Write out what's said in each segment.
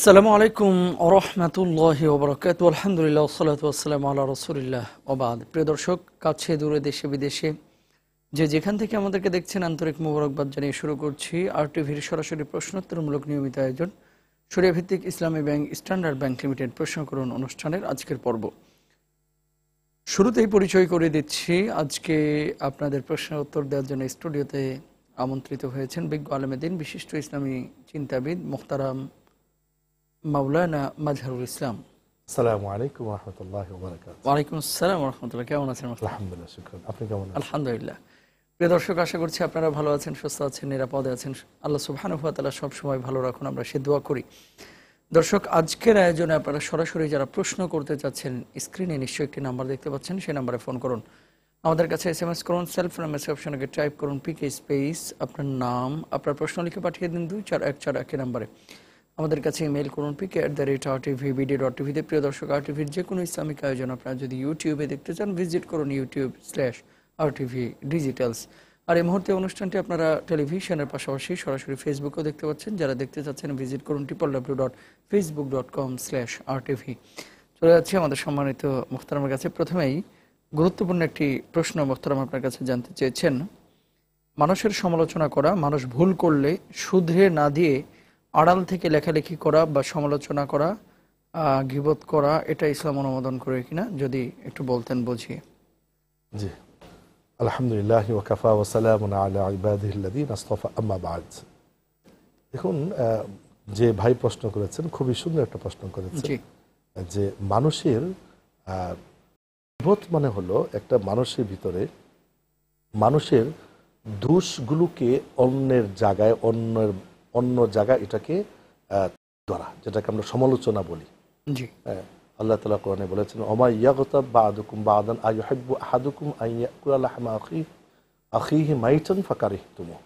السلام عليكم ورحمة الله وبركاته والحمد لله والصلاة والسلام على رسول الله وبعد প্রিয় দর্শক কাছে দূরে দেশে বিদেশে যে যেখান থেকে আমাদেরকে দেখছেন আন্তরিক মোবারকবাদ জানিয়ে শুরু করছি আর টিভির সরাসরি প্রশ্নোত্তরমূলক নিয়মিত আয়োজন শরিয়া ভিত্তিক ইসলামী ব্যাংক স্ট্যান্ডার্ড ব্যাংক লিমিটেড প্রশ্ন করুন অনুষ্ঠানের আজকের পর্ব শুরুতেই পরিচয় করে দিচ্ছি আজকে আপনাদের প্রশ্নের উত্তর দেওয়ার জন্য স্টুডিওতে আমন্ত্রিত হয়েছেন বিজ্ঞ আলেম দ্বীন বিশিষ্ট ইসলামী চিন্তাবিদ মুহতারাম মাওলানা মাজহারুল ইসলাম আসসালামু আলাইকুম ওয়া রাহমাতুল্লাহি ওয়া বারাকাতুহু। ওয়া আলাইকুম আসসালাম ওয়া রাহমাতুল্লাহ। কেমন আছেন? আলহামদুলিল্লাহ, শুকরান। আপনি কেমন আছেন? আলহামদুলিল্লাহ। প্রিয় দর্শক, আশা করছি আপনারা ভালো আছেন, সুস্থ আছেন, নিরাপদে আছেন। আল্লাহ সুবহানাহু ওয়া তাআলা সব সময় ভালো রাখুন, আমরা সে দোয়া করি। দর্শক, আজকের আয়োজনে আপনারা সরাসরি যারা প্রশ্ন করতে চাচ্ছেন স্ক্রিনে নিশ্চয়ই একটি নাম্বার দেখতে পাচ্ছেন, সেই নাম্বারে ফোন করুন। আমাদের কাছে SMS করুন, সেলফ ফোন মেসেজ অপশনে গিয়ে টাইপ করুন PK স্পেস আপনার নাম, আপনার প্রশ্ন লিখে পাঠিয়ে দিন 24141 এর নম্বরে। আমাদের কাছে ইমেল করুন pk@rtvbd.tv তে। প্রিয় দর্শক, আরটিভির যে কোনো ইসলামিক আয়োজন আপনারা যদি ইউটিউবে দেখতে চান ভিজিট করুন youtube/rtvdigitals। আর এই মুহূর্তে অনুষ্ঠানটি আপনারা টেলিভিশনের পাশাপাশি সরাসরি ফেসবুকেও দেখতে পাচ্ছেন। যারা দেখতে চাচ্ছেন ভিজিট করুন www.facebook.com/rtv। চলে যাচ্ছি আমাদের সম্মানিত মুহতারামের কাছে। প্রথমেই গুরুত্বপূর্ণ একটি প্রশ্ন মুহতারাম আপনার কাছে জানতে চেয়েছেন, মানুষের সমালোচনা করা, মানুষ ভুল করলে শুধরে না দিয়ে আড়াল থেকে লেখালেখি করা বা সমালোচনা করা, গীবত করা, এটা ইসলাম অনুমোদন করে কিনা যদি একটু বলতেন বুঝিয়ে। জি, আলহামদুলিল্লাহ ওয়াকাফা ওয়া সালামুন আলা ইবাদিহিল্লাযীনা ইসতাফা, আম্মা বা'দ। দেখুন, যে ভাই প্রশ্ন করেছেন খুবই সুন্দর একটা প্রশ্ন করেছেন যে মানুষের গীবত মানে হলো একটা মানুষের ভিতরে মানুষের দোষগুলোকে অন্যের জায়গায় অন্য জায়গায় এটাকে ধরা, যেটাকে আমরা সমালোচনা বলি। জি, আল্লাহ তাআলা কোরআনে বলেছেন ওমা ইয়াগতাব বা'দুকুম বা'দান আইহাব্বু আহাদুকুম আইয়াকুলা লাহমা আখিহি মাইতান ফাকারিহতুমু।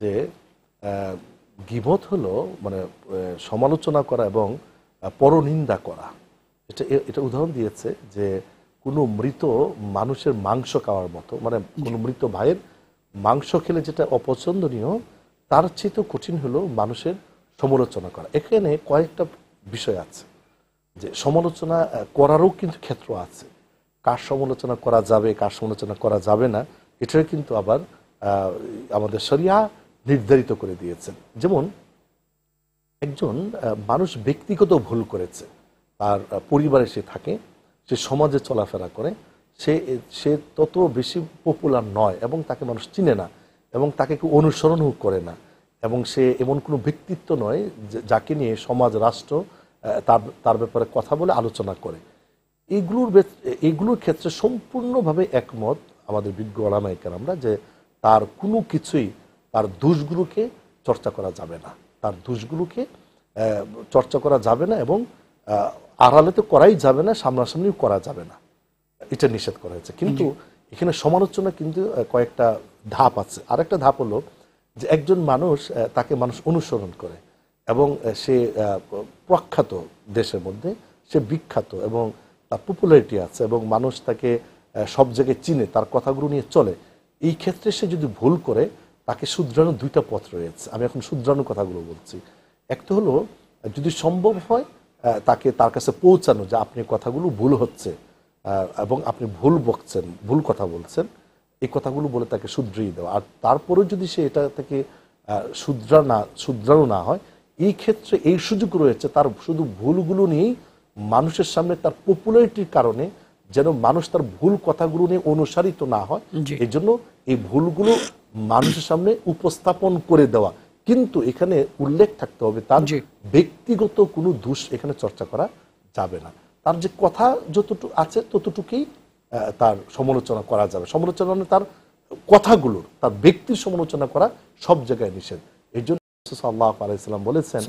যে গীবত হলো মানে সমালোচনা করা এবং পরনিন্দা করা। এটা উদাহরণ দিয়েছে যে কোনো মৃত মানুষের মাংস খাওয়ার মতো, মানে কোনো মৃত ভাইয়ের মাংস খেলে যেটা অপছন্দনীয়, তার চেয়ে তো কঠিন হলো মানুষের সমালোচনা করা। এখানে কয়েকটা বিষয় আছে যে সমালোচনা করারও কিন্তু ক্ষেত্র আছে, কার সমালোচনা করা যাবে কার সমালোচনা করা যাবে না, এটাও কিন্তু আবার আমাদের শরিয়া নির্ধারিত করে দিয়েছেন। যেমন একজন মানুষ ব্যক্তিগত ভুল করেছে, তার পরিবারে সে থাকে, সে সমাজে চলাফেরা করে, সে তত বেশি পপুলার নয় এবং তাকে মানুষ চিনে না এবং তাকে কেউ অনুসরণও করে না এবং সে এমন কোনো ব্যক্তিত্ব নয় যাকে নিয়ে সমাজ রাষ্ট্র তার ব্যাপারে কথা বলে আলোচনা করে। এইগুলোর ক্ষেত্রে সম্পূর্ণভাবে একমত আমাদের বিজ্ঞ ওলামায়ে কেরামরা যে তার কোনো কিছুই, তার দোষগুলোকে চর্চা করা যাবে না, তার দোষগুলোকে চর্চা করা যাবে না এবং আড়ালে তো করাই যাবে না, সামনাসামনিও করা যাবে না, এটা নিষেধ করা হয়েছে। কিন্তু এখানে সমালোচনা কিন্তু কয়েকটা ধাপ আছে। আরেকটা ধাপ হলো যে একজন মানুষ, তাকে মানুষ অনুসরণ করে এবং সে প্রখ্যাত, দেশের মধ্যে সে বিখ্যাত এবং তার পপুলারিটি আছে এবং মানুষ তাকে সব জায়গায় চিনে, তার কথাগুলো নিয়ে চলে। এই ক্ষেত্রে সে যদি ভুল করে তাকে শুধরানোর দুইটা পথ রয়েছে, আমি এখন শুধরানোর কথাগুলো বলছি। একটা হলো যদি সম্ভব হয় তাকে, তার কাছে পৌঁছানো যে আপনি কথাগুলো ভুল হচ্ছে এবং আপনি ভুল বকছেন, ভুল কথা বলছেন, এই কথাগুলো বলে তাকে শুধরিয়ে দেওয়া। আর তারপরেও যদি সে এটা থেকে শুধরানো না হয়, এই ক্ষেত্রে এই সুযোগ রয়েছে তার শুধু ভুলগুলো নিয়েই মানুষের সামনে, তার পপুলারিটির কারণে যেন মানুষ তার ভুল কথাগুলো নিয়ে অনুসারিত না হয়, এই জন্য এই ভুলগুলো মানুষের সামনে উপস্থাপন করে দেওয়া। কিন্তু এখানে উল্লেখ থাকতে হবে তার ব্যক্তিগত কোনো দোষ এখানে চর্চা করা যাবে না, তার যে কথা যতটুকু আছে ততটুকুই তার সমালোচনা করা যাবে। সমালোচনা মানে তার কথাগুলোর, তার ব্যক্তির সমালোচনা করা সব জায়গায় নিষেধ। এই জন্য সাল্লাল্লাহু আলাইহি ওয়াসাল্লাম বলেছেন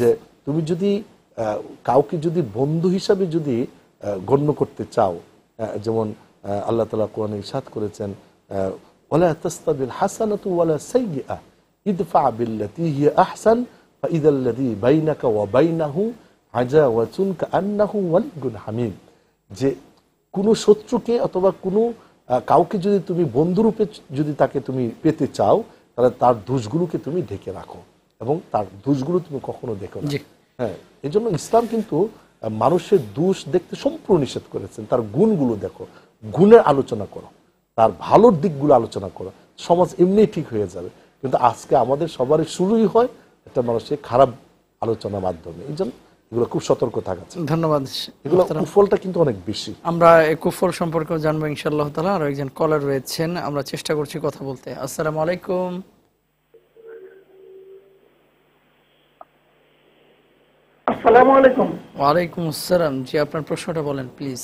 যে তুমি যদি কাউকে যদি বন্ধু হিসাবে যদি গণ্য করতে চাও, যেমন আল্লাহ তাআলা কোরআনে ইরশাদ করেছেন ওয়ালা তাসতাবিল হাসানাতু ওয়ালা সাইয়্যা ইদফা বিল্লাতী হিয়া আহসান ফাইযাল্লাযী বাইনাকা ওয়া বাইনাহু আযাওয়াতুন কাআন্নাহু ওয়ালিয়্যুন হামীম। যে কোনো শত্রুকে অথবা কোনো কাউকে যদি তুমি বন্ধুরূপে যদি তাকে তুমি পেতে চাও, তাহলে তার দোষগুলোকে তুমি ঢেকে রাখো এবং তার দোষগুলো তুমি কখনো দেখো না। হ্যাঁ, এই জন্য ইসলাম কিন্তু মানুষের দোষ দেখতে সম্পূর্ণ নিষেধ করেছেন। তার গুণগুলো দেখো, গুণের আলোচনা করো, তার ভালোর দিকগুলো আলোচনা করো, সমাজ এমনি ঠিক হয়ে যাবে। কিন্তু আজকে আমাদের সবারই শুরুই হয় একটা মানুষের খারাপ আলোচনার মাধ্যমে। এই জন্য এগুলো খুব সতর্ক থাকা। ধন্যবাদ। এগুলো কুফলটা কিন্তু অনেক বেশি। আমরা এই কুফল সম্পর্কে জানবো ইনশাআল্লাহ তাআলা। আর একজন কলার রয়েছেন, আমরা চেষ্টা করছি কথা বলতে। আসসালামু আলাইকুম। আসসালামু আলাইকুম। ওয়া আলাইকুম আসসালাম। জি, আপনার প্রশ্নটা বলেন প্লিজ।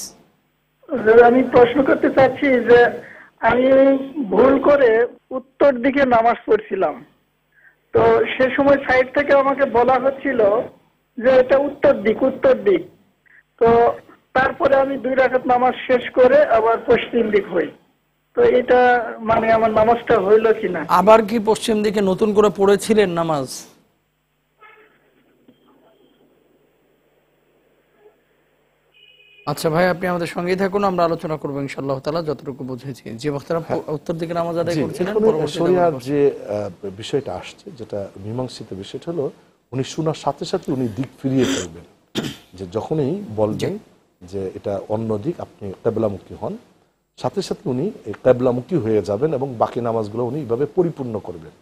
আমি প্রশ্ন করতে চাচ্ছি যে আমি ভুল করে উত্তর দিকে নামাজ পড়ছিলাম, তো সে সময় সাইড থেকে আমাকে বলা হচ্ছিল যে এটা উত্তর দিক, উত্তর দিক। তো তারপরে আমি দুই রাকাত নামাজ শেষ করে আবার পশ্চিম দিক হই, তো এটা মানে আমার নামাজটা হইল কিনা? আবার কি পশ্চিম দিকে নতুন করে পড়েছিলেন নামাজ? আচ্ছা ভাই, আপনি আমাদের সঙ্গে থাকুন, আমরা আলোচনা করব ইনশাআল্লাহ তাআলা যতটুকু বুঝেছি। যে বক্তারা উত্তর দিকে নামাজ আদায় করছিলেন, শরীয়ার যে বিষয়টা আসছে, যেটা মীমাংসিত বিষয় হলো উনি শোনার সাথে সাথে উনি দিক ফিরিয়ে ফেলবেন। যে যখনই বলবেন যে এটা অন্য দিক, আপনি কেবলামুখী হন, সাথে সাথে উনি কেবলামুখী হয়ে যাবেন এবং বাকি নামাজগুলো উনি এইভাবে পরিপূর্ণ করবেন।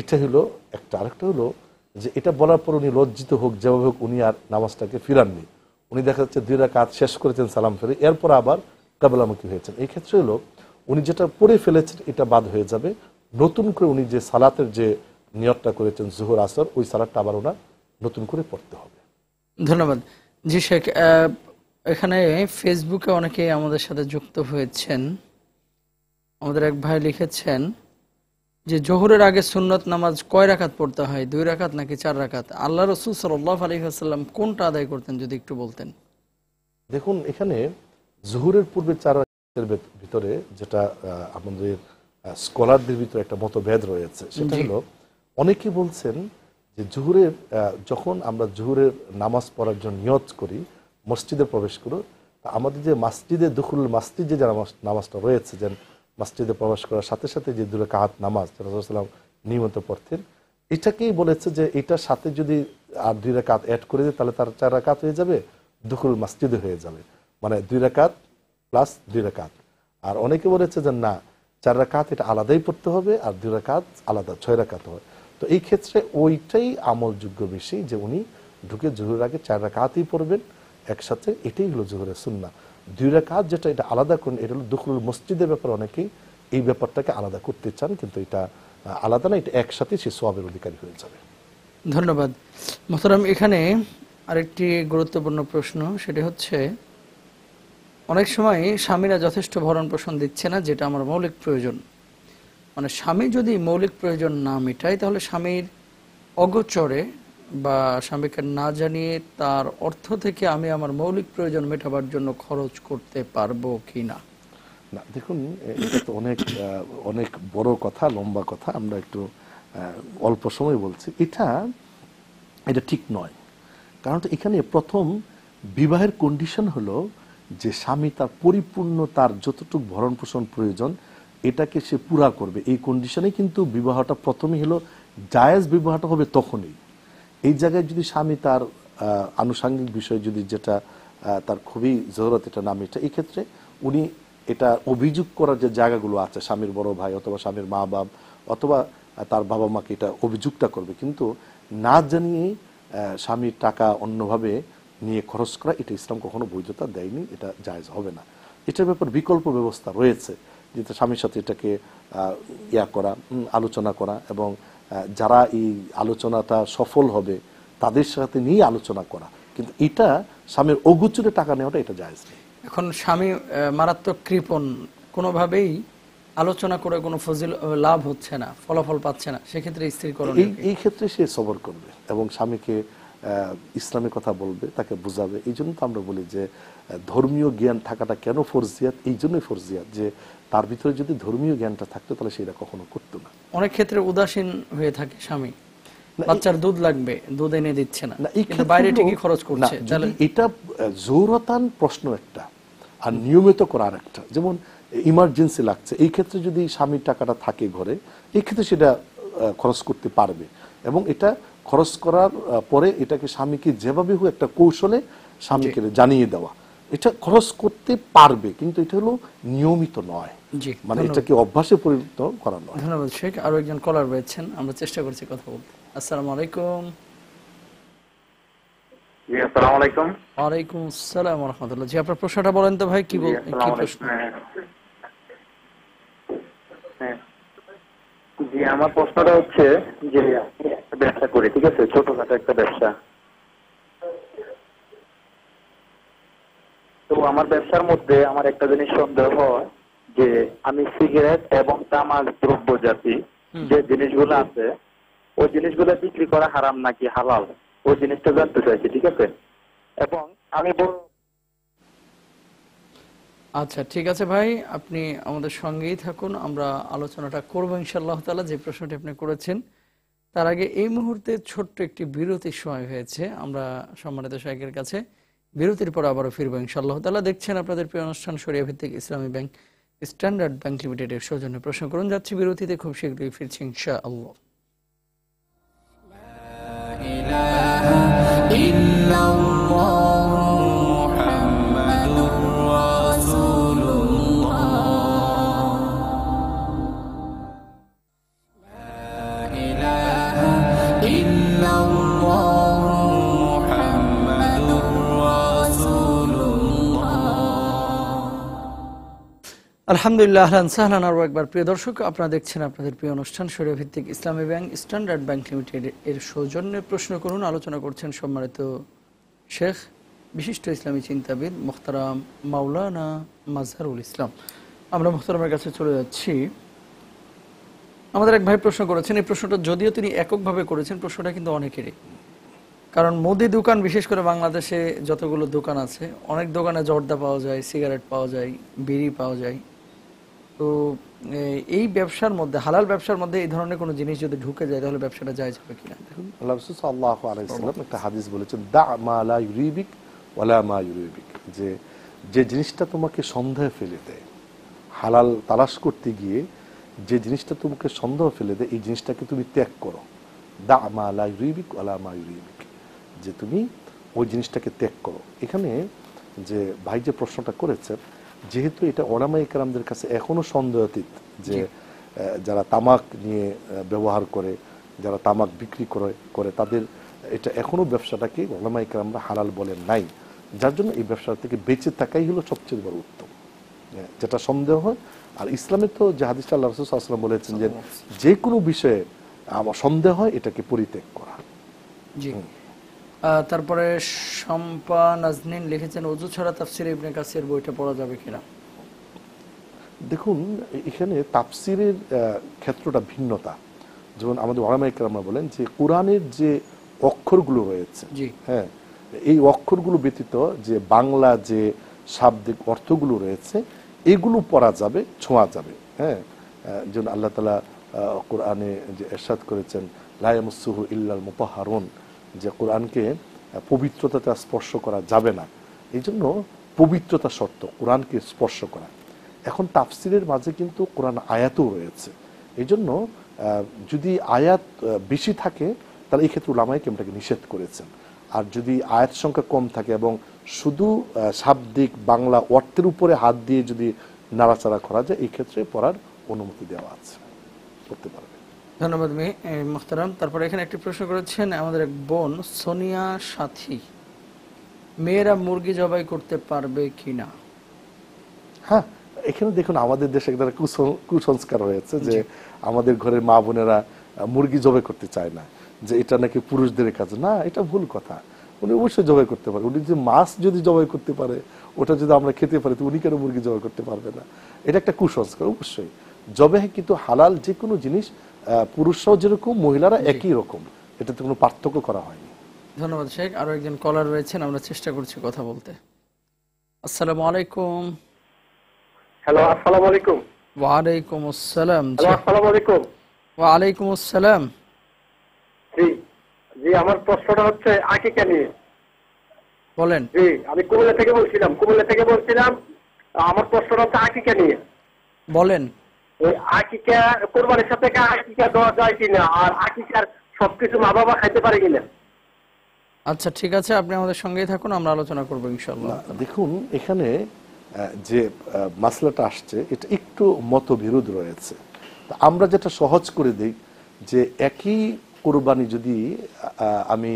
এটা হলো একটা। আরেকটা হলো যে এটা বলার পর উনি লজ্জিত হোক যেভাবে হোক উনি আর নামাজটাকে ফিরাননি। উনি দেখা যাচ্ছে দুই রাকাত শেষ করেছেন সালাম ফেরে, এরপর আবার কেবলামুখী হয়েছেন। এই ক্ষেত্রে হলো উনি যেটা পড়ে ফেলেছেন এটা বাদ হয়ে যাবে। নতুন করে উনি যে সালাতের যে নিয়তটা করেছেন জোহর আসর, ওই সালাতটা আবার ওনা নতুন করে পড়তে হবে। ধন্যবাদ। জি শেখ, এখানে ফেসবুকে অনেকে আমাদের সাথে যুক্ত হয়েছেন। আমাদের এক ভাই লিখেছেন যে জোহরের আগে সুন্নত নামাজ কয় রাকাত পড়তে হয়, দুই রাকাত নাকি চার রাকাত? আল্লাহ রাসূল সাল্লাল্লাহু আলাইহি ওয়াসাল্লাম কোনটা আদায় করতেন যদি একটু বলতেন। দেখুন, এখানে জোহরের পূর্বে চার রাকাতের ভিতরে যেটা আমাদের স্কলারদের ভিতরে একটা মতভেদ রয়েছে, সেটা হলো অনেকে বলছেন যে জোহরের যখন আমরা জোহরের নামাজ পড়ার জন্য নিয়ত করি, মসজিদে প্রবেশ করো, আমাদের যে মসজিদে দুখুল মসজিদে যে নামাজটা রয়েছে, যে মসজিদে প্রবেশ করার সাথে সাথে যে দুই রাকাত নামাজ রাসূলুল্লাহ সাল্লাল্লাহু আলাইহি ওয়াসাল্লাম নিয়মিত পড়তেন, এটাকেই বলেছে যে এটার সাথে যদি আর দুই রাকাত অ্যাড করে দেয় তাহলে তার চার রাকাত হয়ে যাবে, দুখুল মসজিদে হয়ে যাবে, মানে দুই রাকাত প্লাস দুই রাকাত। আর অনেকে বলেছে যে না, চার রাকাত এটা আলাদাই পড়তে হবে আর দুই রাকাত আলাদা, ছয় রাকাত হয়। তো এই ক্ষেত্রে ওইটাই আমলযোগ্য বেশি, যে উনি ঢুকে জোহরের আগে চার রাকাতই পড়বেন একসাথে, এটাই হলো জোহরের সুন্নাহ। দুই রাকাত যেটা এটা আলাদা করেন, এটা হলো দুখুল মসজিদের ব্যাপার। অনেকেই এই ব্যাপারটাকে আলাদা করতে চান, কিন্তু এটা আলাদা না, এটা একসাথে সে সওয়াবের অধিকারী হয়ে যাবে। ধন্যবাদ মোহতারাম। এখানে আরেকটি গুরুত্বপূর্ণ প্রশ্ন, সেটি হচ্ছে অনেক সময় স্বামীরা যথেষ্ট ভরণ পোষণ দিচ্ছে না, যেটা আমার মৌলিক প্রয়োজন। মানে স্বামী যদি মৌলিক প্রয়োজন না মেটায়, তাহলে স্বামীর অগোচরে বা স্বামীকে না জানিয়ে তার অর্থ থেকে আমি আমার মৌলিক প্রয়োজন মেটাবার জন্য খরচ করতে পারবো কি না? না দেখুন, এটা তো অনেক অনেক বড় কথা, লম্বা কথা, আমরা একটু অল্প সময় বলছি। এটা ঠিক নয়, কারণ এখানে প্রথম বিবাহের কন্ডিশন হলো যে স্বামী তার পরিপূর্ণ তার যতটুকু ভরণ পোষণ প্রয়োজন এটাকে সে পুরা করবে। এই কন্ডিশনে কিন্তু বিবাহটা প্রথমেই হলো জায়েজ, বিবাহটা হবে তখনই। এই জায়গায় যদি স্বামী তার আনুষাঙ্গিক বিষয় যদি যেটা তার খুবই জরুরত এটা নাম, এটা এই ক্ষেত্রে উনি এটা অভিযোগ করার যে জায়গাগুলো আছে, স্বামীর বড় ভাই অথবা স্বামীর মা বাবা অথবা তার বাবা মাকে এটা অভিযোগটা করবে। কিন্তু না জানিয়ে স্বামীর টাকা অন্যভাবে নিয়ে খরচ করা, এটা ইসলাম কখনো বৈধতা দেয়নি, এটা জায়েজ হবে না। এটার ব্যাপার বিকল্প ব্যবস্থা রয়েছে, যেটা স্বামীর সাথে এটাকে করা, আলোচনা করা, এবং যারা এই আলোচনাটা সফল হবে তাদের সাথে নিয়ে আলোচনা করা। কিন্তু এটা স্বামীর অগোচরে টাকা নেওয়াটা এটা জায়েজ নেই। এখন স্বামী মারাত্মক কৃপণ, কোনোভাবেই আলোচনা করে কোনো ফজিল লাভ হচ্ছে না, ফলাফল পাচ্ছে না, সেক্ষেত্রে স্ত্রীর করণীয় কি? এই ক্ষেত্রে সে সবর করবে এবং স্বামীকে ইসলামের কথা বলবে, তাকে বোঝাবে। এই জন্য তো আমরা বলি যে ধর্মীয় জ্ঞান থাকাটা কেন ফরজিয়াত, এই জন্যই ফরজিয়াত যে তার ভিতরে যদি ধর্মীয় জ্ঞানটা থাকতো তাহলে সেটা কখনো করতো না। অনেক ক্ষেত্রে উদাসীন হয়ে থাকে স্বামী, বাচ্চার দুধ লাগবে, দুধ এনে দিচ্ছে না, কিন্তু বাইরে ঠিকই খরচ করছে। তাহলে এটা জরুরতান প্রশ্ন একটা, আর নিয়মিত করা আরেকটা। যেমন ইমার্জেন্সি লাগছে, এই ক্ষেত্রে যদি স্বামীর টাকাটা থাকে ঘরে, এই ক্ষেত্রে সেটা খরচ করতে পারবে। এবং এটা খরচ করার পরে এটাকে স্বামীকে যেভাবে হোক একটা কৌশলে স্বামীকে জানিয়ে দেওয়া, এটা খরচ করতে পারবে কিন্তু এটা হলো নিয়মিত নয়, মানে এটাকে অভ্যাসে পরিণত করা নয়। ধন্যবাদ শেখ। আরো একজন কলার রয়েছেন, আমরা চেষ্টা করছি কথা বলতে। আসসালামু আলাইকুম। জি আসসালামু আলাইকুম। ওয়া আলাইকুম আসসালাম ওয়া রাহমাতুল্লাহ। জি আপনার প্রশ্নটা বলেন তো ভাই, কি প্রশ্ন? জি আমার প্রশ্নটা হচ্ছে যে একটা ব্যবসা করি, ঠিক আছে, ছোটখাটো একটা ব্যবসা, তো আমার ব্যবসার মধ্যে আমার একটা জিনিস সন্দেহ হয় যে আমি সিগারেট এবং তামাক দ্রব্য জাতি যে জিনিসগুলো আছে ওই জিনিসগুলো বিক্রি করা হারাম নাকি হালাল, ওই জিনিসটা জানতে চাইছি, ঠিক আছে? এবং আমি আচ্ছা ঠিক আছে ভাই, আপনি আমাদের সঙ্গেই থাকুন, আমরা আলোচনাটা করবো ইনশাআল্লাহ তাআলা যে প্রশ্নটি আপনি করেছেন। তার আগে এই মুহূর্তে ছোট্ট একটি বিরতির সময় হয়েছে, আমরা সম্মানিত শাইখের কাছে বিরতির পর আবারও ফিরবো ইনশাআল্লাহ তাআলা। দেখছেন আপনাদের প্রিয় অনুষ্ঠান শরিয়া ভিত্তিক ইসলামী ব্যাংক স্ট্যান্ডার্ড ব্যাংক লিমিটেডের সৌজন্য প্রশ্ন করুন। যাচ্ছি বিরতিতে, খুব শীঘ্রই ফিরছি ইনশাআল্লাহ। আলহামদুলিল্লাহ, আহলান সাহলান। আরও একবার প্রিয় দর্শক, আপনারা দেখছেন আপনাদের প্রিয় অনুষ্ঠান শরিয়া ভিত্তিক ইসলামী ব্যাংক স্ট্যান্ডার্ড ব্যাংক লিমিটেড এর সৌজন্যে প্রশ্ন করুন। আলোচনা করছেন সম্মানিত শেখ, বিশিষ্ট ইসলামী চিন্তাবিদ মোহতারাম মাওলানা মাজহারুল ইসলাম। আমরা মোহতারামের কাছে চলে যাচ্ছি। আমাদের এক ভাই প্রশ্ন করেছেন, এই প্রশ্নটা যদিও তিনি এককভাবে করেছেন, প্রশ্নটা কিন্তু অনেকেরই, কারণ মুদি দোকান বিশেষ করে বাংলাদেশে যতগুলো দোকান আছে অনেক দোকানে জর্দা পাওয়া যায়, সিগারেট পাওয়া যায়, বিড়ি পাওয়া যায়, তো এই ব্যবসার মধ্যে হালাল ব্যবসার মধ্যে এই ধরনের কোনো জিনিস যদি ঢুকে যায় তাহলে ব্যবসাটা জায়েজ হবে কিনা? দেখুন আল্লাহ রাসূল সাল্লাল্লাহু আলাইহি ওয়াসাল্লাম একটা হাদিস বলেছেন, দা মা লা ইউরিবিক ওয়া লা মা ইউরিবিক, যে যে জিনিসটা তোমাকে সন্দেহ ফেলে দেয়, হালাল তালাশ করতে গিয়ে যে জিনিসটা তোমাকে সন্দেহ ফেলে দেয় এই জিনিসটাকে তুমি ত্যাগ করো। দা মা লা ইউরিবিক ওয়া লা মা ইউরিবিক, যে তুমি ওই জিনিসটাকে ত্যাগ করো। এখানে যে ভাই যে প্রশ্নটা করেছেন, যেহেতু এটা ওলামায়ে কেরামদের কাছে এখনো সন্দেহাতীত, যে যারা তামাক নিয়ে ব্যবহার করে, যারা তামাক বিক্রি করে তাদের এটা এখনো ব্যবসাটাকে ওলামায়ে কেরামরা হালাল বলেন নাই, যার জন্য এই ব্যবসা থেকে বেঁচে থাকাই হলো সবচেয়ে বড় উত্তম, যেটা সন্দেহ হয়। আর ইসলামে তো যে হাদিসটা আল্লাহ রাসূল সাল্লাল্লাহু আলাইহি ওয়াসাল্লাম বলেছেন যে যে কোনো বিষয়ে আমার সন্দেহ হয় এটাকে পরিত্যাগ করা। জি। তারপরে শম্পা নাজনীন লিখেছেন, ওযু ছাড়া তাফসীরে ইবনে কাসির বইটা পড়া যাবে কিনা? দেখুন এখানে তাফসীরের ক্ষেত্রটা ভিন্নতা, যেমন আমাদের ওলামায়ে কেরামরা বলেন যে কুরআনের যে অক্ষরগুলো রয়েছে, হ্যাঁ, এই অক্ষরগুলো ব্যতীত যে বাংলা যে শাব্দিক অর্থগুলো রয়েছে এগুলো পড়া যাবে, ছোঁয়া যাবে। হ্যাঁ, যেমন আল্লাহ তাআলা কুরআনে যে ইরশাদ করেছেন, লা ইয়ামুসুহু ইল্লাল মুতাহহারুন, যে কোরআনকে পবিত্রতাতে স্পর্শ করা যাবে না, এই জন্য পবিত্রতা শর্ত কোরআনকে স্পর্শ করা। এখন তাফসিরের মাঝে কিন্তু কোরআন আয়াতও রয়েছে, এই জন্য যদি আয়াত বেশি থাকে তাহলে এই ক্ষেত্রে উলামায়ে কেরামটাকে নিষেধ করেছেন, আর যদি আয়াত সংখ্যা কম থাকে এবং শুধু শাব্দিক বাংলা অর্থের উপরে হাত দিয়ে যদি নাড়াচাড়া করা যায় এই ক্ষেত্রে পড়ার অনুমতি দেওয়া আছে, করতে পারবে। ধন্যবাদ মোহতারাম। তারপরে এখানে একটি প্রশ্ন করেছেন আমাদের এক বোন সোনিয়া সাথী, মেয়েরা মুরগি জবাই করতে পারবে কিনা? হ্যাঁ, এখানে দেখুন আমাদের দেশে একটা কুসংস্কার হয়েছে যে আমাদের ঘরের মা বোনেরা মুরগি জবাই করতে চায় না, যে এটা নাকি পুরুষদের কাজ। না, এটা ভুল কথা, উনি অবশ্যই জবাই করতে পারে। উনি যে মাছ যদি জবাই করতে পারে, ওটা যদি আমরা খেতে পারি, তো উনি কেন মুরগি জবাই করতে পারবে না? এটা একটা কুসংস্কার। অবশ্যই জবে কিন্তু হালাল যে কোনো জিনিস, পুরুষরাও যেরকম মহিলারা একই রকম, এটাতে কোনো পার্থক্য করা হয়নি। ধন্যবাদ শেখ। আরো একজন কলার রয়েছেন, আমরা চেষ্টা করছি কথা বলতে। আসসালামু আলাইকুম। হ্যালো আসসালামু আলাইকুম। ওয়া আলাইকুম আসসালাম। হ্যালো আসসালামু আলাইকুম। ওয়া আলাইকুম আসসালাম। জি জি, আমার প্রশ্নটা হচ্ছে আকিকা নিয়ে। বলেন। জি আমি কুমিল্লা থেকে বলছিলাম। আমার প্রশ্নটা হচ্ছে আকিকা নিয়ে। বলেন। আকিকা কোরবানির সাথে আকিকা দেওয়া যায় কিনা, আর আকিকার সবকিছু মা বাবা খাইতে পারে কিনা। আচ্ছা ঠিক আছে, আপনি আমাদের সঙ্গেই থাকুন, আমরা আলোচনা করব ইনশাআল্লাহ। দেখুন এখানে যে মাসলাটা আসছে এটা একটু মতবিরোধ রয়েছে। আমরা যেটা সহজ করে দিই যে একই কোরবানি যদি আমি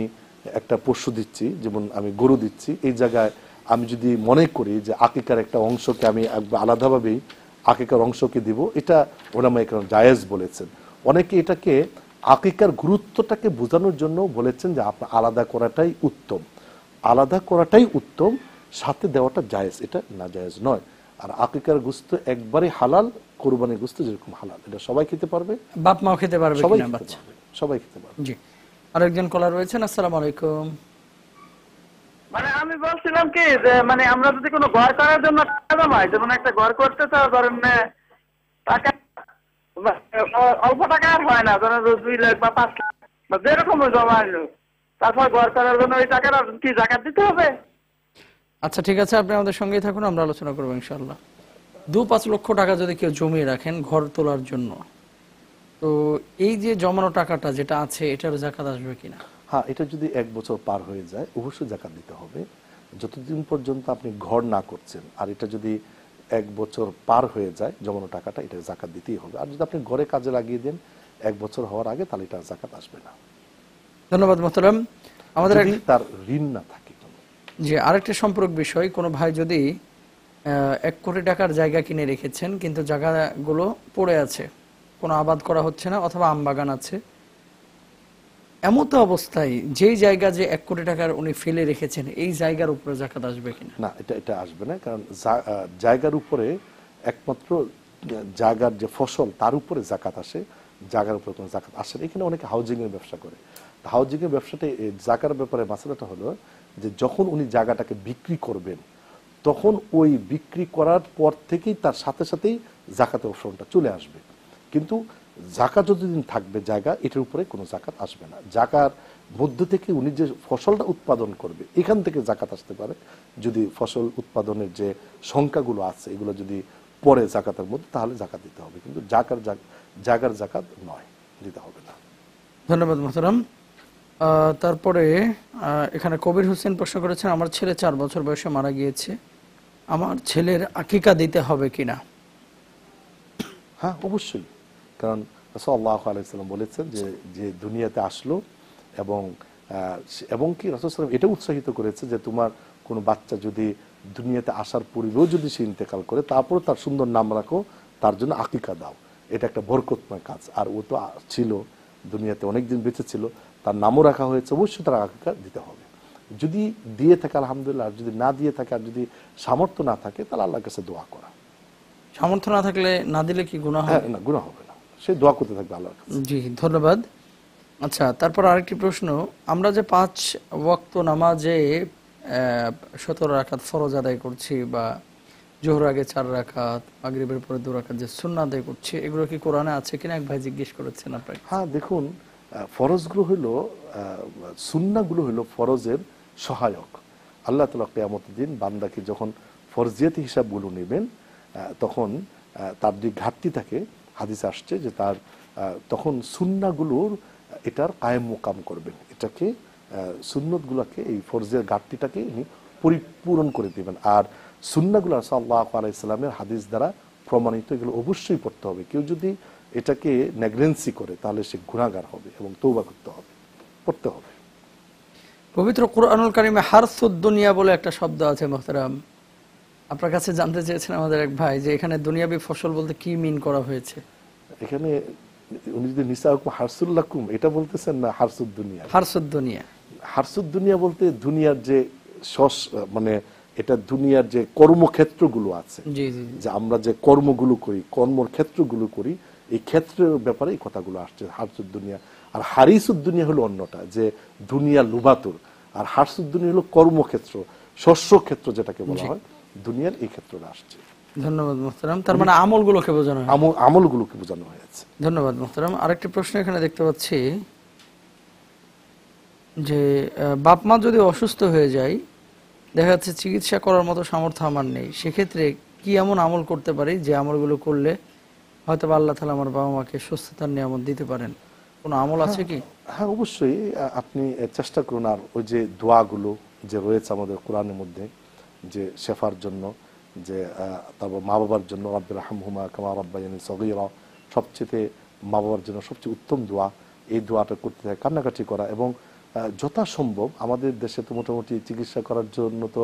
একটা পশু দিচ্ছি, যেমন আমি গরু দিচ্ছি, এই জায়গায় আমি যদি মনে করি যে আকিকার একটা অংশকে আমি আলাদাভাবেই আকিকার অংশকে দিব, এটা ওলামায়ে কেরাম জায়েজ বলেছেন। অনেকে এটাকে আকিকার গুরুত্বটাকে বোঝানোর জন্য বলেছেন যে আপনার আলাদা করাটাই উত্তম, আলাদা করাটাই উত্তম, সাথে দেওয়াটা জায়েজ, এটা না জায়েজ নয়। আর আকিকার গোশত একবারে হালাল, কোরবানির গোশত যেরকম হালাল এটা সবাই খেতে পারবে, বাপ মাও খেতে পারবে, সবাই খেতে পারবে। জি, আরেকজন কলার রয়েছেন, আসসালামু আলাইকুম। মানে আমি বলছিলাম কি যে মানে আমরা যদি কোনো ঘর করার জন্য টাকা জমাই, যেমন একটা ঘর করতে তো ধরেন টাকা অল্প টাকা আর হয় না, ধরেন 2 লাখ বা 5 লাখ বা যেরকম জমাইলো, তারপর ঘর করার জন্য ওই টাকাটা কি জাকাত দিতে হবে? আচ্ছা ঠিক আছে, আপনি আমাদের সঙ্গেই থাকুন, আমরা আলোচনা করবো ইনশাআল্লাহ। 2-5 লক্ষ টাকা যদি কেউ জমিয়ে রাখেন ঘর তোলার জন্য, তো এই যে জমানো টাকাটা যেটা আছে এটার জাকাত আসবে কিনা? হ্যাঁ, এটা যদি 1 বছর পার হয়ে যায় অবশ্যই জাকাত দিতে হবে, যতদিন পর্যন্ত আপনি ঘর না করছেন। আর এটা যদি 1 বছর পার হয়ে যায় জমানো টাকাটা, এটা জাকাত দিতেই হবে। আর যদি আপনি ঘরে কাজে লাগিয়ে দেন 1 বছর হওয়ার আগে, তাহলে এটা জাকাত আসবে না। ধন্যবাদ মোহতারাম। আমাদের তার ঋণ না থাকে। জি, আরেকটা সম্পর্ক বিষয়, কোনো ভাই যদি 1 কোটি টাকার জায়গা কিনে রেখেছেন কিন্তু জায়গাগুলো পড়ে আছে, কোনো আবাদ করা হচ্ছে না, অথবা আমবাগান আছে, এমত অবস্থায় যেই জায়গা যে 1 কোটি টাকার উনি ফেলে রেখেছেন এই জায়গার উপরে জাকাত আসবে কিনা? না, এটা আসবে না, কারণ জায়গার উপরে একমাত্র জায়গার যে ফসল তার উপরে জাকাত আসে, জায়গার উপরে কোনো জাকাত আসে। এখানে অনেকে হাউজিংয়ের ব্যবসা করে, হাউজিংয়ের ব্যবসাতে জাকার ব্যাপারে মাসালাটা হলো যে যখন উনি জায়গাটাকে বিক্রি করবেন তখন ওই বিক্রি করার পর থেকেই তার সাথে সাথেই জাকাতের অপশনটা চলে আসবে, কিন্তু জাকাত যতদিন থাকবে জায়গা এটার উপরে কোনো জাকাত আসবে না। জাকার মধ্য থেকে উনি যে ফসলটা উৎপাদন করবে এখান থেকে জাকাত আসতে পারে, যদি ফসল উৎপাদনের যে সংখ্যাগুলো আছে এগুলো যদি পরে জাকাতের মধ্যে, তাহলে জাকাত দিতে হবে, কিন্তু জাকার জাকাত নয়, দিতে হবে না। ধন্যবাদ মোহতারাম। তারপরে এখানে কবির হোসেন প্রশ্ন করেছেন, আমার ছেলে 4 বছর বয়সে মারা গিয়েছে, আমার ছেলের আকিকা দিতে হবে কিনা? হ্যাঁ অবশ্যই, কারণ রাসূলুল্লাহ সাল্লাল্লাহু আলাইহি ওয়াসাল্লাম বলেছেন যে দুনিয়াতে আসলো এবং কি রাসূল সাল্লাল্লাহু আলাইহি ওয়াসাল্লাম এটা উৎসাহিত করেছে যে তোমার কোনো বাচ্চা যদি দুনিয়াতে আসার পূর্বেও যদি সে ইন্তেকাল করে, তারপরও তার সুন্দর নাম রাখো, তার জন্য আকিকা দাও, এটা একটা বরকতময় কাজ। আর ও তো ছিল দুনিয়াতে অনেকদিন বেঁচে ছিল, তার নামও রাখা হয়েছে, অবশ্যই তার আকিকা দিতে হবে। যদি দিয়ে থাকে আলহামদুলিল্লাহ, আর যদি না দিয়ে থাকে, আর যদি সামর্থ্য না থাকে, তাহলে আল্লাহর কাছে দোয়া করা। সামর্থ্য না থাকলে না দিলে কি গুনাহ হবে? না, গুনাহ হবে না, সে দোয়া করতে থাকবে আল্লাহর কাছে। জি, ধন্যবাদ। আচ্ছা, তারপর আরেকটি প্রশ্ন, আমরা যে 5 ওয়াক্ত নামাজে 17 রাকাত ফরজ আদায় করছি, বা জোহর আগে 4 রাকাত, মাগরিবের পরে 2 রাকাত যে সুন্নাহ আদায় করছি, এগুলো কি কোরআনে আছে কিনা এক ভাই জিজ্ঞেস করেছেন আপনাকে। হ্যাঁ দেখুন, ফরজগুলো হলো সুন্নাহগুলো হলো ফরজের সহায়ক। আল্লাহ তাআলা কিয়ামতের দিন বান্দাকে যখন ফরজিয়াতি হিসাবগুলো নেবেন, তখন তার যে ঘাটতি থাকে হাদিস আসছে যে তার তখন সুন্নাহগুলোর এটার কায়েম মোকাম করবেন, এটাকে সুন্নতগুলোকে এই ফরজের ঘাটতিটাকে ইনি পরিপূরণ করে দেবেন। আর সুন্নাহগুলো সাল্লাল্লাহু আলাইহি সাল্লামের হাদিস দ্বারা প্রমাণিত, এগুলো অবশ্যই পড়তে হবে। কেউ যদি এটাকে নেগলেন্সি করে তাহলে সে গুনাহগার হবে এবং তওবা করতে হবে, পড়তে হবে। পবিত্র কুরআনুল কারীমে হারসুদ দুনিয়া বলে একটা শব্দ আছে মুহতারাম, আপনার কাছে জানতে চেয়েছেন আমাদের এক ভাই যে এখানে দুনিয়াবি ফসল বলতে কি মিন করা হয়েছে? এখানে উনি যদি নিসাউকুম হারসুল লাকুম এটা বলতেছেন না হারসুদ দুনিয়া? হারসুদ দুনিয়া, হারসুদ দুনিয়া বলতে দুনিয়ার যে শস মানে এটা দুনিয়ার যে কর্মক্ষেত্রগুলো আছে, যে আমরা যে কর্মগুলো করি, কর্মক্ষেত্রগুলো করি, এই ক্ষেত্রের ব্যাপারে এই কথাগুলো আসছে, হারসুদ দুনিয়া। আর হারিসুদ দুনিয়া হলো অন্যটা, যে দুনিয়া লুবাতুর, আর হারসুদ দুনিয়া হলো কর্মক্ষেত্র, শস্য ক্ষেত্র যেটাকে বলা হয়, দুনিয়ার এই ক্ষেত্রটা আসছে। ধন্যবাদ মোহতারাম। তার মানে আমলগুলোকে বোঝানো হয়, আমলগুলোকে বোঝানো হয়েছে। ধন্যবাদ মোহতারাম। আরেকটি প্রশ্ন এখানে দেখতে পাচ্ছি যে বাপ মা যদি অসুস্থ হয়ে যায়, দেখা যাচ্ছে চিকিৎসা করার মতো সামর্থ্য আমার নেই, সেক্ষেত্রে কি এমন আমল করতে পারি যে আমলগুলো করলে হয়তো আল্লাহ তাআলা আমার বাবা মাকে সুস্থতার নিয়ামত দিতে পারেন, কোনো আমল আছে কি? हाँ अवश्य अपनी चेष्टा करुन और वो जो दुआ गुलो जो रोयेছে আমাদের কোরআনের মধ্যে যে শেফার জন্য যে তারপর মা বাবার জন্য রব্বির হামহুমা কামা রাব্বায়ানি সগীরা সবচেয়ে মা বাবার জন্য সবচেয়ে উত্তম দোয়া এই দোয়াটা করতে হয় কান্নাকাটি করা এবং যথা সম্ভব আমাদের দেশে তো মোটামুটি চিকিৎসা করার জন্য তো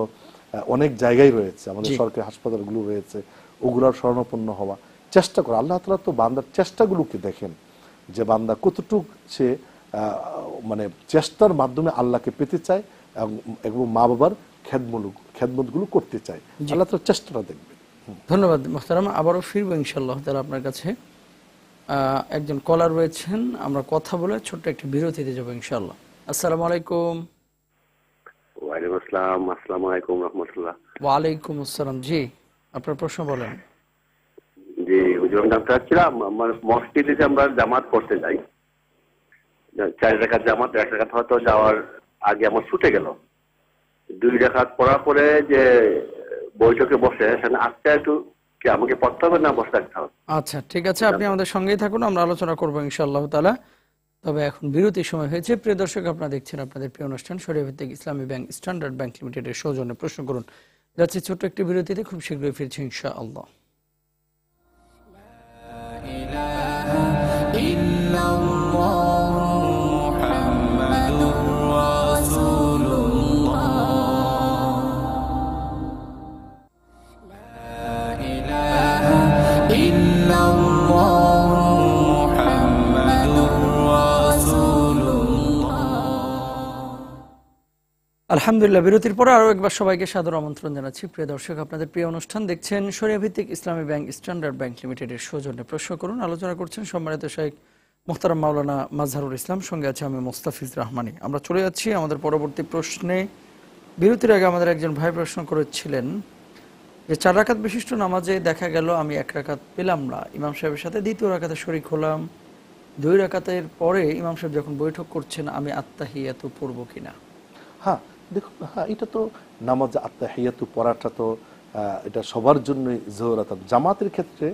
অনেক জায়গাই রয়েছে আমাদের সরকারি হাসপাতালগুলো রয়েছে ওগুলোর শরণাপন্ন হওয়া চেষ্টা করা আল্লাহ তাআলা তো বান্দার চেষ্টাগুলোকে দেখেন যে বান্দা কতটুক সে মানে চেষ্টার মাধ্যমে আল্লাহকে পেতে চায় এবং মা বাবার খেদমতগুলো করতে চায় আল্লাহ তাআলা চেষ্টাটা দেখবেন। ধন্যবাদ মোহতারাম, আবারও ফিরবো ইনশাআল্লাহ তাআলা আপনার কাছে। একজন কলার রয়েছেন, আমরা কথা বলে ছোট্ট একটা বিরতিতে যাবো ইনশাআল্লাহ। আসসালামু আলাইকুম। ওয়ালাইকুম আসসালাম। আসসালামু আলাইকুম রাহমাতুল্লাহ। ওয়ালাইকুম আসসালাম। জি আপনার প্রশ্ন বলেন। জি হুজুর ডাক্তার ছিলাম, আমার মসজিদে আমরা জামাত করতে যাই, চার রাকাত জামাত, এক রাকাত হয়তো যাওয়ার আগে আমার ছুটে গেল, দুই রাকাত পড়ার পরে যে বৈঠকে বসে সেখানে আজকে একটু কি আমাকে পড়তে হবে না বসে থাকতে হবে? আচ্ছা ঠিক আছে, আপনি আমাদের সঙ্গেই থাকুন, আমরা আলোচনা করবো ইনশাআল্লাহ তাআলা। তবে এখন বিরতির সময় হয়েছে। প্রিয় দর্শক, আপনারা দেখছেন আপনাদের প্রিয় অনুষ্ঠান শরীয়ত ভিত্তিক ইসলামী ব্যাংক স্ট্যান্ডার্ড ব্যাংক লিমিটেডের সৌজন্যে প্রশ্ন করুন। যাচ্ছে ছোট্ট একটি বিরতিতে, খুব শীঘ্রই ফিরছে ইনশাআল্লাহ। আলহামদুলিল্লাহ, বিরতির পরে আরও একবার সবাইকে সাদর আমন্ত্রণ জানাচ্ছি। প্রিয় দর্শক, আপনাদের প্রিয় অনুষ্ঠান দেখছেন শরিয়া ভিত্তিক ইসলামী ব্যাংক স্ট্যান্ডার্ড ব্যাংক লিমিটেডের সৌজন্যে প্রশ্ন করুন। আলোচনা করছেন সম্মানিত শাইখ মোহতারাম মাওলানা মাজহারুল ইসলাম, সঙ্গে আছে আমি মোস্তাফিজ রহমানি। আমরা চলে যাচ্ছি আমাদের পরবর্তী প্রশ্নে। বিরতির আগে আমাদের একজন ভাই প্রশ্ন করেছিলেন যে চার রাকাত বিশিষ্ট নামাজে দেখা গেল আমি এক রাকাত পেলাম না, ইমাম সাহেবের সাথে দ্বিতীয় রাকাতে শরিক হলাম, দুই রাকাতের পরে ইমাম সাহেব যখন বৈঠক করছেন আমি আত্তাহিয়াতু পড়ব কিনা? হ্যাঁ দেখুন, হ্যাঁ এটা তো নামাজ আত্তাহিয়াতু পড়াটা তো এটা সবার জন্যই জরুরি, অর্থাৎ জামাতের ক্ষেত্রে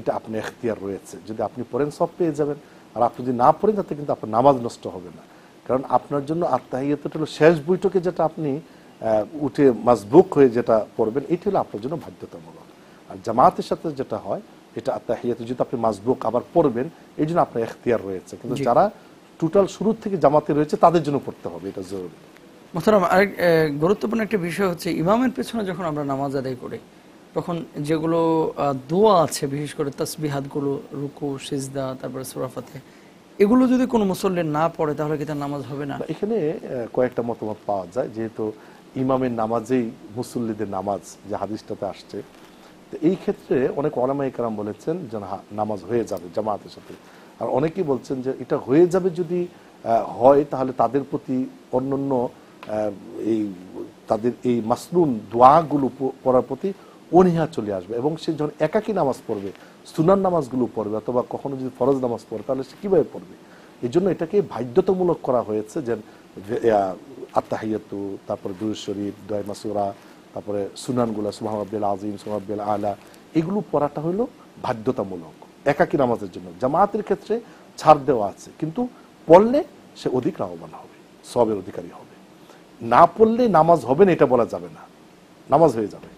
এটা আপনার এখতিয়ার রয়েছে। যদি আপনি পড়েন সব পেয়ে যাবেন, আর আপনি যদি না পড়েন তাতে কিন্তু আপনার নামাজ নষ্ট হবে না, কারণ আপনার জন্য আত্তাহিয়াতুটা হলো শেষ বৈঠকে যেটা আপনি উঠে মাজবুক হয়ে যেটা পড়বেন, এটি হলো আপনার জন্য বাধ্যতামূলক। আর জামাতের সাথে যেটা হয় এটা আত্তাহিয়াতু যদি আপনি মাজবুক আবার পড়বেন, এই জন্য আপনার এখতিয়ার রয়েছে, কিন্তু যারা টোটাল শুরু থেকে জামাতে রয়েছে তাদের জন্য পড়তে হবে, এটা জরুরি। মোহতারাম, আরেক গুরুত্বপূর্ণ একটা বিষয় হচ্ছে ইমামের পেছনে যখন আমরা নামাজ আদায় করি তখন যেগুলো দোয়া আছে, বিশেষ করে তাসবিহাতগুলো, রুকু, সিজদা, তারপরে সূরা ফাতিহা, এগুলো যদি কোনো মুসল্লি না পড়ে তাহলে কি তার নামাজ হবে না? এখানে কয়েকটা মতবাদ পাওয়া যায়, যেহেতু ইমামের নামাজেই মুসল্লিদের নামাজ যে হাদিসটাতে আসছে, তো এই ক্ষেত্রে অনেক উলামায়ে কেরাম বলেছেন যে নামাজ হয়ে যাবে জামাতের সাথে, আর অনেকেই বলছেন যে এটা হয়ে যাবে যদি হয় তাহলে তাদের প্রতি অন্যান্য এই তাদের এই মাসনুন দোয়াগুলো পড়ার প্রতি অনীহা চলে আসবে, এবং সে যখন একাকী নামাজ পড়বে, সুনান নামাজগুলো পড়বে, অথবা কখনো যদি ফরজ নামাজ পড়ে তাহলে সে কীভাবে পড়বে? এই জন্য এটাকে বাধ্যতামূলক করা হয়েছে যে আত্তাহিয়াতু, তারপরে দুরূদ শরীফ, দোয়া মাসুরা, তারপরে সুনানগুলো সুবহান রাব্বিল আযীম, সুবহান রাব্বিল আলা, এগুলো পড়াটা হলো বাধ্যতামূলক একাকী নামাজের জন্য। জামাতের ক্ষেত্রে ছাড় দেওয়া আছে, কিন্তু পড়লে সে অধিক লাভবান হবে, সওয়াবের অধিকারী হবে। না পড়লে নামাজ হবে না এটা বলা যাবে না, নামাজ হয়ে যাবে।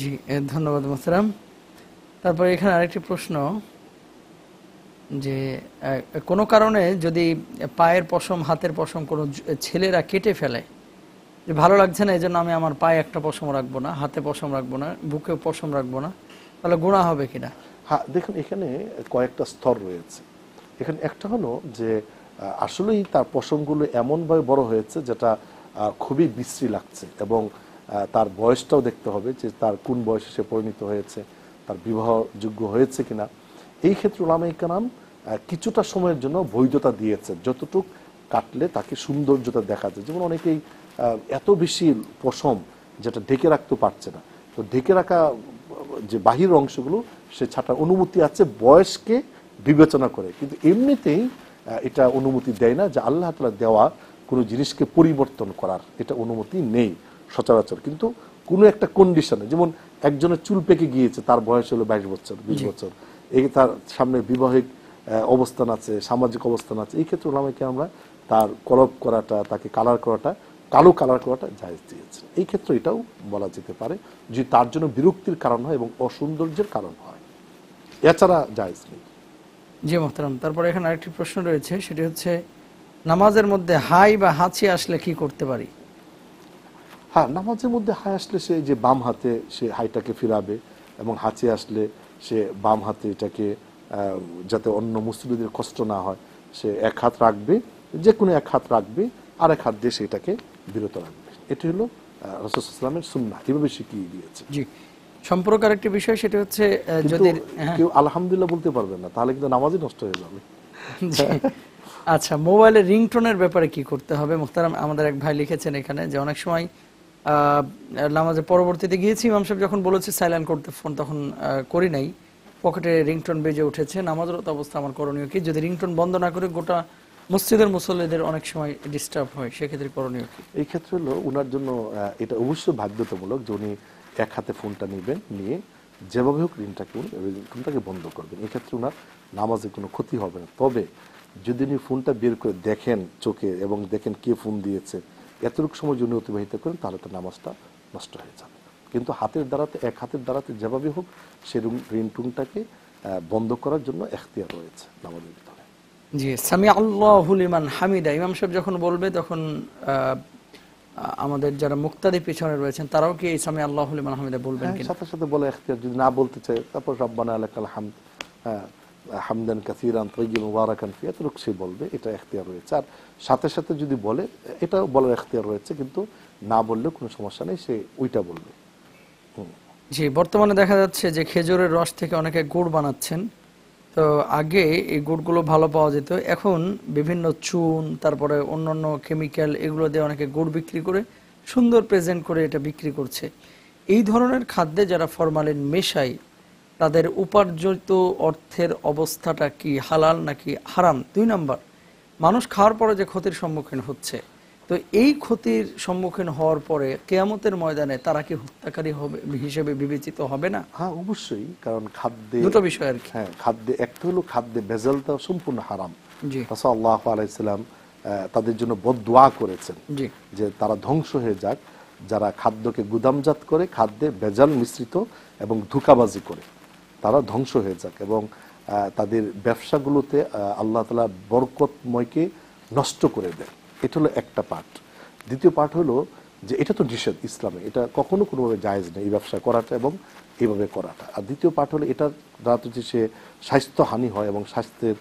জি ধন্যবাদ মোহতারাম। তারপরে এখানে আরেকটি প্রশ্ন যে কোনো কারণে যদি পায়ের পশম, হাতের পশম কোনো ছেলেরা কেটে ফেলে, যে ভালো লাগছে না এই জন্য আমি আমার পায়ে একটা পশম রাখবো না, হাতে পশম রাখবো না, বুকে পশম রাখবো না, তাহলে গুনাহ হবে কিনা? হ্যাঁ দেখুন, এখানে কয়েকটা স্তর রয়েছে। এখানে একটা হলো যে আসলেই তার পশমগুলো এমনভাবে বড় হয়েছে যেটা খুবই বিশ্রী লাগছে, এবং তার বয়সটাও দেখতে হবে যে তার কোন বয়সে সে পরিণত হয়েছে, তার বিবাহযোগ্য হয়েছে কিনা। এই ক্ষেত্রে উলামায়ে কেরাম কিছুটা সময়ের জন্য বৈধতা দিয়েছে, যতটুক কাটলে তাকে সৌন্দর্যতা দেখা যায়। যেমন অনেকেই এত বেশি পশম যেটা ঢেকে রাখতে পারছে না, তো ঢেকে রাখা যে বাহিরের অংশগুলো সে ছাটার অনুমতি আছে বয়সকে বিবেচনা করে, কিন্তু এমনিতেই এটা অনুমতি দেয় না যে আল্লাহ তাআলা দেওয়া কোনো জিনিসকে পরিবর্তন করার, এটা অনুমতি নেই সচরাচর। কিন্তু কোনো একটা কন্ডিশনে, যেমন একজনের চুল পেকে গিয়েছে, তার বয়স হলো 22 বছর, 20 বছর, এই তার সামনে বিবাহিক অবস্থান আছে সামাজিক অবস্থান আছে এই ক্ষেত্রে ওলামাকে আমরা তার কলব করাটা তাকে কালার করাটা কালো কালার করাটা জায়েজ দিয়েছে। এই ক্ষেত্রে এটাও বলা যেতে পারে যে তার জন্য বিরক্তির কারণ হয় এবং অসৌন্দর্যের কারণ হয়, এছাড়া জায়েজ নেই। জি মোহতারাম, তারপরে এখানে আরেকটি প্রশ্ন রয়েছে, সেটি হচ্ছে নামাজের মধ্যে হাই বা হাঁচি আসলে কি করতে পারি? হ্যাঁ, নামাজের মধ্যে হাই আসলে সে যে বাম হাতে সে হাইটাকে ফিরাবে এবং হাঁচি আসলে সে বাম হাতে এটাকে যাতে অন্য মুসলিমদের কষ্ট না হয় সে এক হাত রাখবে, যে কোনো এক হাত রাখবে আর এক হাত দিয়ে সেটাকে বিরত রাখবে। এটি হলো রাসূল সাল্লাল্লাহু আলাইহি ওয়াসাল্লামের সুন্নাহ, এভাবে শিখিয়ে দিয়েছে। জি, সম্পর্ক আরেকটি বিষয়, সেটা হচ্ছে যদি কেউ আলহামদুলিল্লাহ বলতে পারবে না তাহলে কিন্তু নামাজই নষ্ট হয়ে যাবে। আচ্ছা, মোবাইলের রিংটোনের ব্যাপারে কি করতে হবে? মুহতারাম, আমাদের এক ভাই লিখেছেন এখানে যে অনেক সময় নামাজে পরবর্তীতে গিয়েছি ইমাম সাহেব যখন বলেছে সাইলেন্ট করতে ফোন তখন করি নাই, পকেটে রিংটোন বেজে উঠেছে, নামাজরত অবস্থা আমার করণীয় কি? যদি রিংটোন বন্ধ না করে গোটা মসজিদের মুসল্লিদের অনেক সময় ডিস্টার্ব হয় সেক্ষেত্রে করণীয় কি? এই ক্ষেত্রে হলো ওনার জন্য এটা অবশ্যই বাধ্যতামূলক যে উনি এক হাতে ফোনটা নেবেন, নিয়ে যেভাবে হোক রিংটোনটাকে বন্ধ করবেন। এক্ষেত্রে ওনার নামাজে কোনো ক্ষতি হবে না। তবে যদি উনি ফোনটা বের করে দেখেন চোখে এবং দেখেন কে ফোন দিয়েছে, এতটুকু সময় যদি অতিবাহিত করেন তাহলে তো নামাজটা নষ্ট হয়ে যাবে। কিন্তু হাতের দ্বারাতে এক হাতের দ্বারাতে যেভাবে হোক সেরকম রিংটোনটাকে বন্ধ করার জন্য এখতিয়ার রয়েছে নামাজের ভিতরে। জি, সামিআল্লাহু লিমান হামিদা ইমাম সাহেব যখন বলবে তখন আমাদের যারা মুক্তাদি পিছনে রয়েছেন তারাও কি এই সামিআল্লাহু লিমান হামিদা বলবেন কিনা? সাথে সাথে বলা এখতিয়ার, যদি না বলতে চায় তারপর রব্বানা লাকাল হামদ হামদান কাসীরান তাইয়িবান মুবারাকান ফিহি এতটুকু সে বলবে, এটা এখতিয়ার রয়েছে। আর সাথে সাথে যদি বলে এটাও বলার এখতিয়ার রয়েছে, কিন্তু না বললেও কোনো সমস্যা নেই, সে ওইটা বলবে। জি, বর্তমানে দেখা যাচ্ছে যে খেজুরের রস থেকে অনেকে গুড় বানাচ্ছেন, তো আগে এই গুড়গুলো ভালো পাওয়া যেত, এখন বিভিন্ন চুন তারপরে অন্যান্য কেমিক্যাল এগুলো দিয়ে অনেকে গুড় বিক্রি করে সুন্দর প্রেজেন্ট করে এটা বিক্রি করছে। এই ধরনের খাদ্যে যারা ফরমালিন মেশায় তাদের উপার্জিত অর্থের অবস্থাটা কি হালাল নাকি হারাম? ২ নম্বর, মানুষ খাওয়ার পরে যে ক্ষতির সম্মুখীন হচ্ছে, তো এই ক্ষতির সম্মুখীন হওয়ার পরে কিয়ামতের ময়দানে তারা কি হত্যাকারী হবে হিসেবে বিবেচিত হবে না? হ্যাঁ অবশ্যই, কারণ খাদ্যে দুটো বিষয় আর কি। হ্যাঁ, খাদ্যে একটা হলো খাদ্যে ভেজাল তা সম্পূর্ণ হারাম। জি, রাসূলুল্লাহ আলাইহিস সালাম তাদের জন্য বদদুয়া করেছেন যে তারা ধ্বংস হয়ে যাক যারা খাদ্যকে গুদামজাত করে, খাদ্যে ভেজাল মিশ্রিত এবং ধোঁকাবাজি করে, তারা ধ্বংস হয়ে যাক এবং তাদের ব্যবসাগুলোতে আল্লাহ তাআলা বরকতময়কে নষ্ট করে দেন। এটা হলো একটা পার্ট। দ্বিতীয় পার্ট হলো যে এটা তো নিষেধ ইসলামে, এটা কখনো কোনোভাবে জায়েজ নেই এই ব্যবসা করাটা এবং এইভাবে করাটা। আর দ্বিতীয় পার্ট হলো এটার দ্বারা যদি সে স্বাস্থ্যহানি হয় এবং স্বাস্থ্যের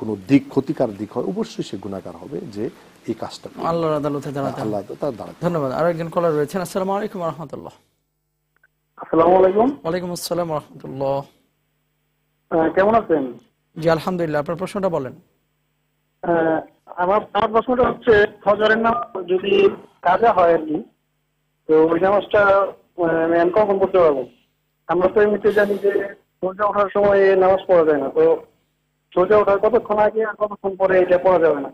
কোনো দিক ক্ষতিকার দিক হয় অবশ্যই সে গুণাকার হবে যে এই কাজটা আল্লাহর আদালতে দাঁড়াতে। ধন্যবাদ। আর একজন কলার রয়েছেন। আসসালামু আলাইকুম ওয়া রাহমাতুল্লাহ। আসসালামু আলাইকুম। ওয়ালাইকুম আসসালাম ওয়া রাহমাতুল্লাহ। কেমন আছেন? জি আলহামদুলিল্লাহ। আপনার প্রশ্নটা বলেন। আমার প্রশ্নটা হচ্ছে ফজরের নামাজ যদি কাজা হয় আর কি, তো ওই নামাজটা কখন পড়তে পারবো? আমরা তো এমনিতে জানি যে সূর্য ওঠার সময় নামাজ পড়া যায় না, তো সূর্য ওঠার কতক্ষণ আগে আর কতক্ষণ পরে এটা পড়া যাবে না?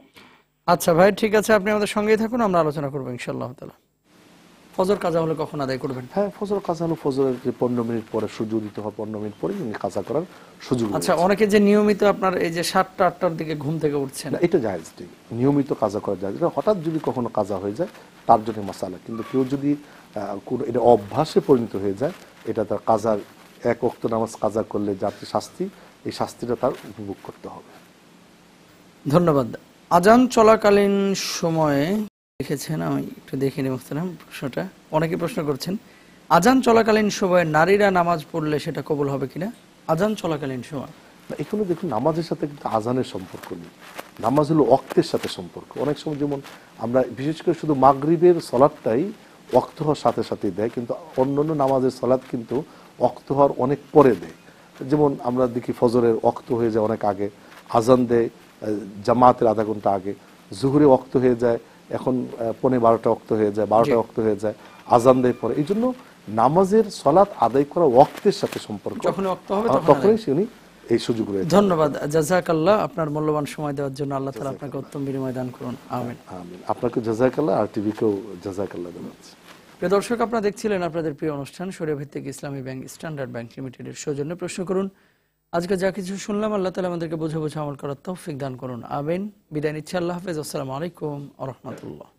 আচ্ছা ভাই ঠিক আছে, আপনি আমাদের সঙ্গেই থাকুন, আমরা আলোচনা করবো ইনশাআল্লাহ তাআলা। ফজর কাজা হলে কখন আদায় করবেন? হ্যাঁ, ফজর কাজা হলো ফজরের 15 মিনিট পরে, সূর্য উদিত হওয়ার 15 মিনিট পরে কাজা করার সুযোগ। আচ্ছা, অনেকে যে নিয়মিত আপনার এই যে 7টা 8টার দিকে ঘুম থেকে উঠছেন, এটা জায়েজ নেই, নিয়মিত কাজা করা যায় না। হঠাৎ যদি কখনো কাজা হয়ে যায় তার জন্য মাসালা, কিন্তু কেউ যদি এটা অভ্যাসে পরিণত হয়ে যায় এটা তার কাজার এক ওয়াক্ত নামাজ কাজা করলে যাতে শাস্তি, এই শাস্তিটা তার উপভোগ করতে হবে। ধন্যবাদ। আজান চলাকালীন সময়ে লিখেছেন, আমি একটু দেখিনি মুহতারাম প্রশ্নটা, অনেকে প্রশ্ন করছেন আজান চলাকালীন সময়ে নারীরা নামাজ পড়লে সেটা কবুল হবে কিনা? আজান চলাকালীন সময় এখনো দেখুন নামাজের সাথে কিন্তু আজানের সম্পর্ক নেই, নামাজ হলো ওয়াক্তের সাথে সম্পর্ক। অনেক সময় যেমন আমরা বিশেষ করে শুধু মাগরিবের সলাদটাই ওয়াক্ত হওয়ার সাথে সাথেই দেয়, কিন্তু অন্যান্য নামাজের সলাদ কিন্তু ওয়াক্ত হওয়ার অনেক পরে দেয়। যেমন আমরা দেখি ফজরের ওয়াক্ত হয়ে যায় অনেক আগে, আজান দেয় জামাতের আধা ঘন্টা আগে, জোহরে ওয়াক্ত হয়ে যায় এখন 11:15 ওয়াক্ত হয়ে যায়, 12টা ওয়াক্ত হয়ে যায়, আজান দেয় পরে। এই জন্য নামাজের সলাত আদায় করা ওয়াক্তের সাথে সম্পর্ক, যখন ওয়াক্ত হবে তখনই শুনি এই সুযোগ রয়েছে। ধন্যবাদ, জাযাকাল্লাহ আপনার মূল্যবান সময় দেওয়ার জন্য। আল্লাহ তাআলা আপনাকে উত্তম বিনিময় দান করুন। আমিন আমিন। আপনাকে জাযাকাল্লাহ, আর টিভিকেও জাযাকাল্লাহ জানাচ্ছি। প্রিয় দর্শক, আপনারা দেখছিলেন আপনাদের প্রিয় অনুষ্ঠান শরীয়ত ভিত্তিক ইসলামী ব্যাংক স্ট্যান্ডার্ড ব্যাংক লিমিটেডের সৌজন্যে। প্রশ্ন করুন আজকে যা কিছু শুনলাম আল্লাহ তাআলা আমাদেরকে বুঝে বুঝে আমল করার তৌফিক দান করুন। আমিন। বিদায় নিচ্ছি। আল্লাহ হাফেজ। আসসালামু আলাইকুম ওয়া রাহমাতুল্লাহ।